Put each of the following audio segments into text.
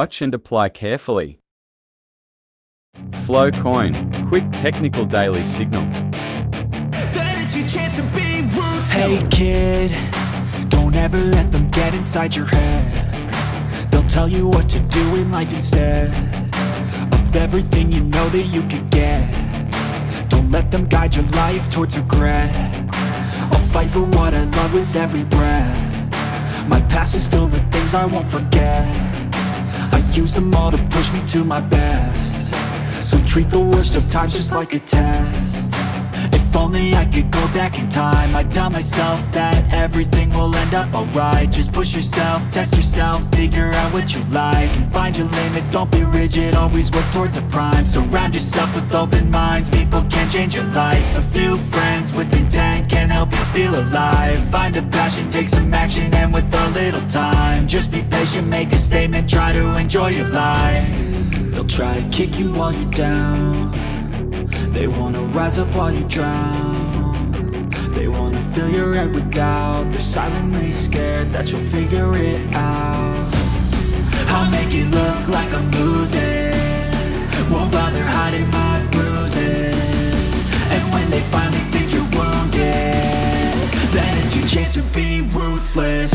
Watch and apply carefully. Flow Coin, quick technical daily signal. That is your chance to be rude. Hey kid, don't ever let them get inside your head. They'll tell you what to do in life instead of everything you know that you could get. Don't let them guide your life towards regret. I'll fight for what I love with every breath. My past is filled with things I won't forget. I use them all to push me to my best. So treat the worst of times just like a test. If only I could go back in time, I'd tell myself that everything will end up alright. Just push yourself, test yourself, figure out what you like, and find your limits, don't be rigid, always work towards a prime. Surround yourself with open minds, people can change your life. A few friends with intent can help you feel alive. Find a passion, take some action, and with a little time, just be patient, make a statement, try to enjoy your life. They'll try to kick you while you're down. They wanna rise up while you drown. They wanna fill your head with doubt. They're silently scared that you'll figure it out. I'll make it look like I'm losing, won't bother hiding my bruises. And when they finally think you're wounded, then it's your chance to be ruthless.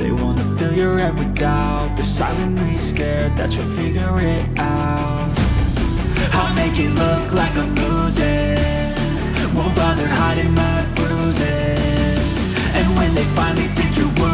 They wanna fill your head with doubt. They're silently scared that you'll figure it out. I'll make it look like I'm losing, won't bother hiding my bruises. And when they finally think you're worth